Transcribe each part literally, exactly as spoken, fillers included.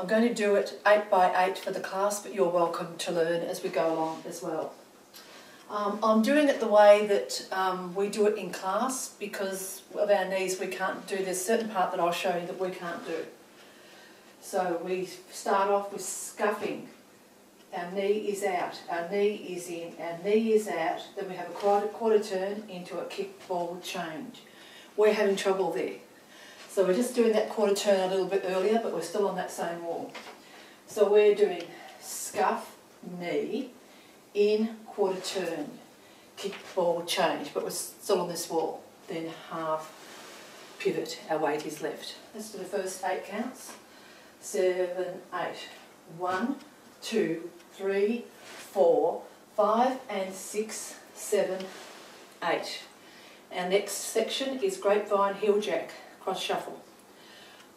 I'm going to do it eight by eight for the class, but you're welcome to learn as we go along as well. Um, I'm doing it the way that um, we do it in class because of our knees we can't do. There's a certain part that I'll show you that we can't do. So we start off with scuffing. Our knee is out, our knee is in, our knee is out. Then we have a quarter, quarter turn into a kick ball change. We're having trouble there. So we're just doing that quarter turn a little bit earlier, but we're still on that same wall. So we're doing scuff, knee, in, quarter turn, kick ball change, but we're still on this wall. Then half pivot, our weight is left. Let's do the first eight counts. Seven, eight. One, two, three, four, five, and six, seven, eight. Our next section is grapevine heel jack, cross shuffle.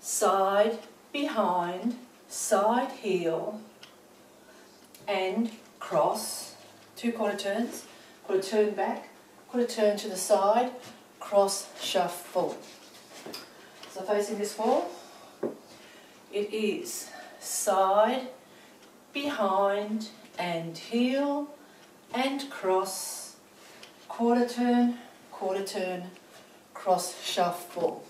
Side, behind, side heel, and cross. Two quarter turns, quarter turn back, quarter turn to the side, cross shuffle. So facing this wall, it is side, behind, and heel, and cross, quarter turn, quarter turn, cross shuffle.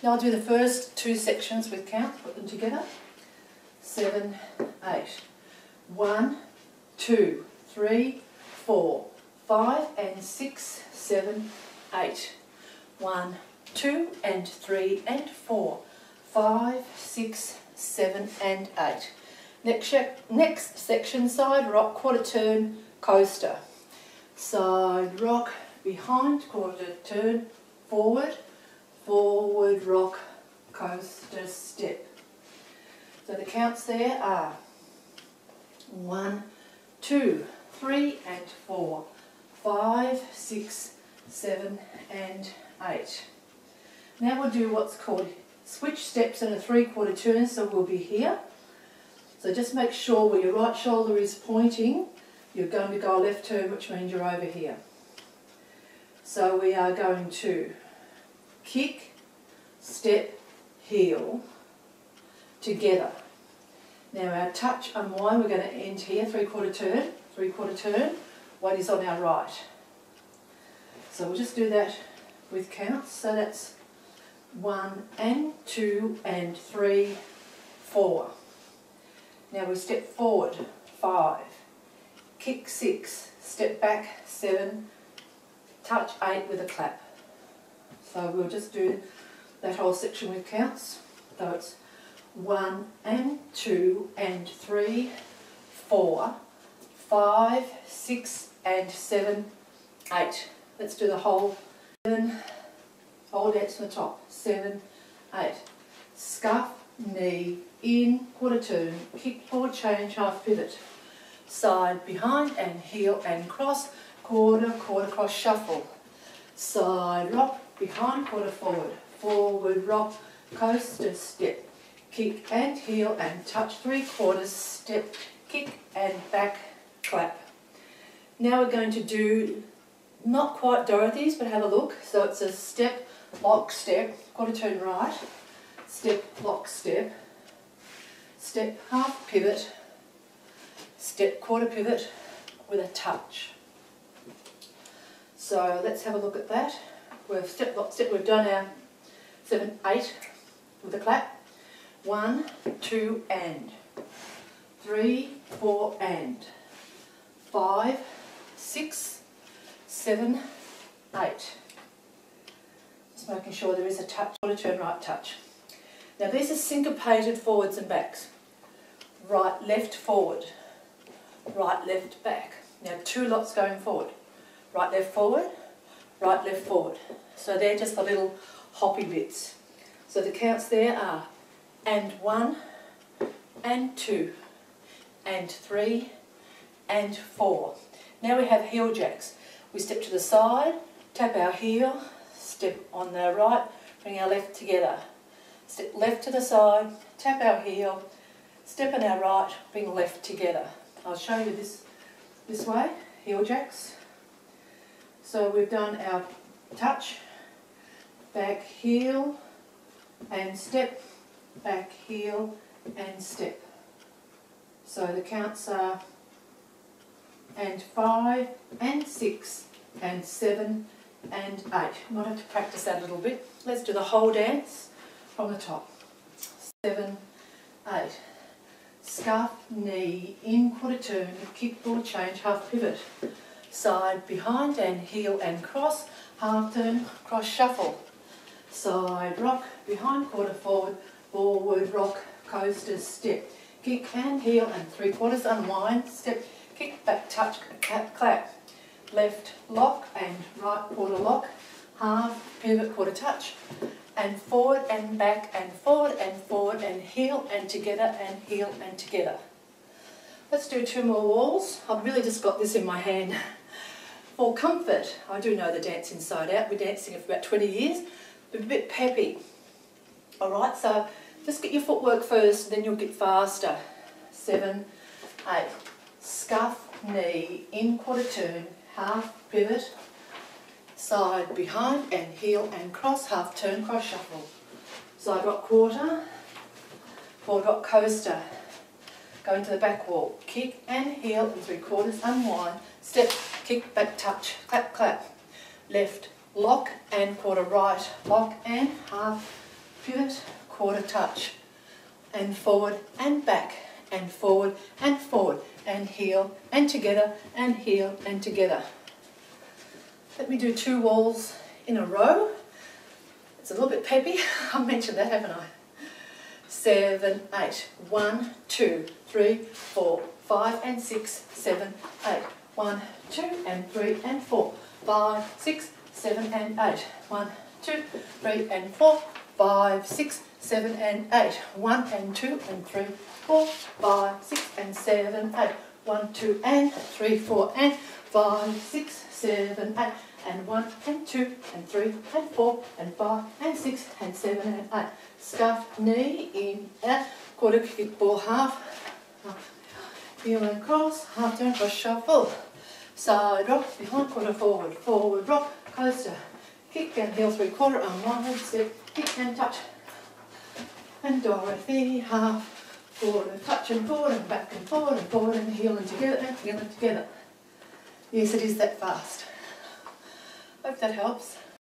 Now I'll do the first two sections with count, put them together. Seven, eight. One, two, three, four, five, and six, seven, eight. One, two, and three, and four. Five, six, seven, and eight. Next, next section, side rock, quarter turn, coaster. Side rock, behind, quarter turn, forward, forward rock, coaster step. So the counts there are one, two, three, and four, five, six, seven, and eight. Now we'll do what's called switch steps in a three-quarter turn, so we'll be here. So just make sure where your right shoulder is pointing, you're going to go a left turn, which means you're over here. So we are going to kick, step, heel, together. Now our touch unwind, we're going to end here, three-quarter turn, three-quarter turn, one is on our right. So we'll just do that with counts, so that's one and two and three, four. Now we step forward, five, kick six, step back, seven, touch eight with a clap. So we'll just do that whole section with counts. So it's one and two and three, four, five, six and seven, eight. Let's do the whole seven. Hold it to the top, seven, eight. Scuff, knee, in, quarter turn, kick, forward change, half pivot. Side, behind, and heel, and cross, quarter, quarter, cross, shuffle. Side, rock, behind, quarter, forward, forward, rock, coaster, step. Kick and heel, and touch, three quarters, step, kick, and back, clap. Now we're going to do, not quite Dorothy's, but have a look. So it's a step, lock, step, quarter turn right, step, lock, step, step, half pivot, step, quarter pivot with a touch. So let's have a look at that. We've step, lock, step, we've done our seven, eight with a clap. One, two, and three, four, and five, six, seven, eight. Just making sure there is a touch, quarter turn, right touch. Now these are syncopated forwards and backs. Right, left, forward. Right, left, back. Now two lots going forward. Right, left, forward. Right, left, forward. So they're just the little hoppy bits. So the counts there are and one, and two, and three, and four. Now we have heel jacks. We step to the side, tap our heel, step on the right, bring our left together. Step left to the side, tap our heel, step on our right, bring left together. I'll show you this this way, heel jacks. So we've done our touch, back heel, and step, back heel, and step. So the counts are and five and six and seven and eight. Might have to practice that a little bit. Let's do the whole dance from the top. Seven, eight. Scarf, knee, in quarter turn, kick, ball change, half pivot. Side, behind and heel and cross, half turn, cross shuffle. Side, rock, behind, quarter forward, forward, rock, coaster, step. Kick and heel and three quarters, unwind, step, kick, back, touch, clap, clap. Left lock and right quarter lock, half, pivot, quarter touch. And forward and back and forward and forward and heel and together and heel and together. Let's do two more walls. I've really just got this in my hand. For comfort, I do know the dance inside out. We're dancing for about twenty years. But a bit peppy. Alright, so just get your footwork first, then you'll get faster. Seven, eight. Scuff, knee, in quarter turn, half pivot. Side, behind and heel and cross, half turn, cross shuffle. Side rock quarter, forward rock coaster, go into the back wall, kick and heel and three quarters, unwind, step, kick, back touch, clap, clap. Left, lock and quarter right, lock and half, pivot, quarter touch. And forward and back, and forward and forward, and heel and together, and heel and together. Let me do two walls in a row. It's a little bit peppy. I've mentioned that, haven't I? Seven, eight. One, two, three, four, five, and six, seven, eight. One, two, and three, and four, five, six, seven, and eight. One, two, three, and four, five, six, seven, and eight. One, and two, and three, four, five, six, and seven, eight. One, two, and three, four, and five, six, seven, eight. And one and two and three and four and five and six and seven and eight. Scuff, knee, in, out, quarter kick, ball, half, half, heel and cross, half turn, cross shuffle. Side rock, behind, quarter forward, forward rock, coaster, kick and heel, three quarter, unwind, step, kick and touch. And Dorothy, half, forward and touch and forward and back and forward and forward and heel and together and heel and together. Yes, it is that fast. Hope that helps.